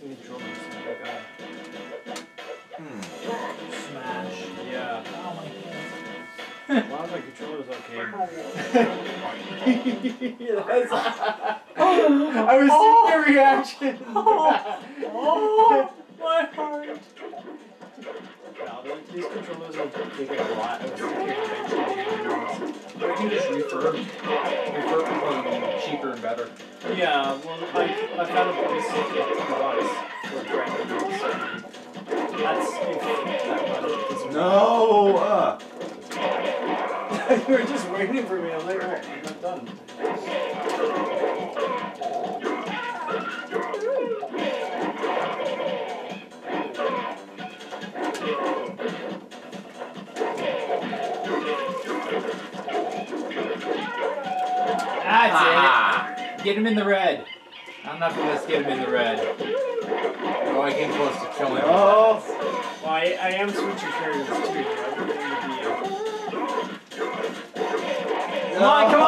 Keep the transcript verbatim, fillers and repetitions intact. reminds me of drums. Hmm. Smash. Yeah. Oh my god. Wow, my controller's okay. That's, I was oh, seeing your reaction. Oh, oh, my heart. Now, these controllers are taking a lot of I can just refurb. Refurb is cheaper and better. Yeah, well, I, I found a place to get the device for that's if no! Uh. You were just waiting for me. I'm like, alright, I'm not done. That's ah, it. Get him in the red. I'm not gonna let's get him in the red. Oh, I came close to killing him. Oh! Well, I, I am switching carriers too. Come on, come on!